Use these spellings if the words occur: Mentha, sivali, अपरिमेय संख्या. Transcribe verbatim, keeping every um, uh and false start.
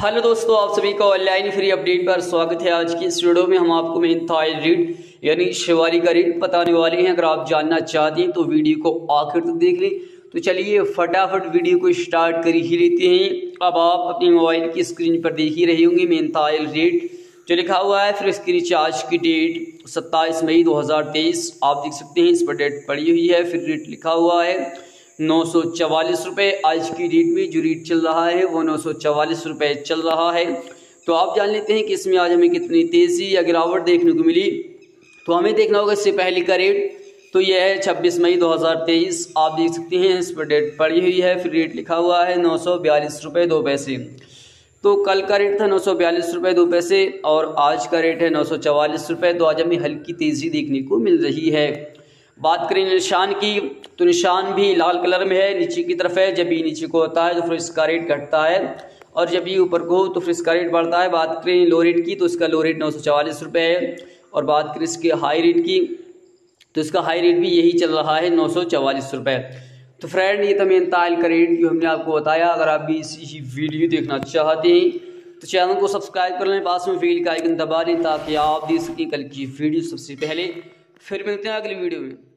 Hello दोस्तों, आप सभी का ऑनलाइन फ्री अपडेट पर स्वागत है। आज की इस वीडियो में हम आपको मेंथा रीड यानी शिवाली का रीड बताने वाले हैं। अगर आप जानना चाहते हैं तो वीडियो को आखिर तक देख लें। तो चलिए फटाफट वीडियो को स्टार्ट कर ही लेते हैं। अब आप अपने मोबाइल की स्क्रीन पर देख ही रहे होंगे मेंथा रीड जो लिखा हुआ है, फिर इसकी रिचार्ज की डेट सत्ताईस मई दो हज़ार तेईस आप देख सकते हैं, इस पर डेट पड़ी हुई है। फिर रेट लिखा हुआ है नौ सौ चवालीस रुपये। आज की डेट में जो रेट चल रहा है वो नौ सौ चवालीस रुपये चल रहा है। तो आप जान लेते हैं कि इसमें आज हमें कितनी तेज़ी या गिरावट देखने को मिली। तो हमें देखना होगा इससे पहले का रेट, तो यह है छब्बीस मई दो हज़ार तेईस, आप देख सकते हैं, इस पर डेट पड़ी हुई है। फिर रेट लिखा हुआ है नौ सौ बयालीस रुपये दो पैसे। तो कल का रेट था नौ सौ बयालीस रुपये दो पैसे और आज का रेट है नौ सौ चवालीस रुपये। तो आज हमें हल्की तेज़ी देखने को मिल रही है। बात करें निशान की, तो निशान भी लाल कलर में है, नीचे की तरफ है। जब ये नीचे को होता है तो फिर इसका रेट घटता है और जब ये ऊपर को हो तो फिर इसका रेट बढ़ता है। बात करें लो रेट की, तो इसका लो रेट नौ सौ चवालीस रुपये है और बात करें इसके हाई रेट की तो इसका हाई रेट भी यही चल रहा है नौ सौ चवालीस रुपये। तो फ्रेंड, ये तो मेंथा का रेट जो हमने आपको बताया। अगर आप भी इसी वीडियो देखना चाहते हैं तो चैनल को सब्सक्राइब कर लें, पास में बेल का आइकन दबा लें ताकि आप देख सकें कल की वीडियो सबसे पहले। फिर मिलते हैं अगली वीडियो में।